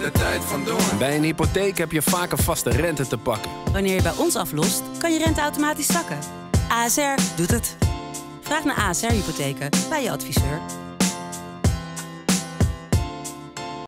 de tijd vandoor. Bij een hypotheek heb je vaak een vaste rente te pakken. Wanneer je bij ons aflost, kan je rente automatisch zakken. ASR doet het. Vraag naar ASR-hypotheken bij je adviseur.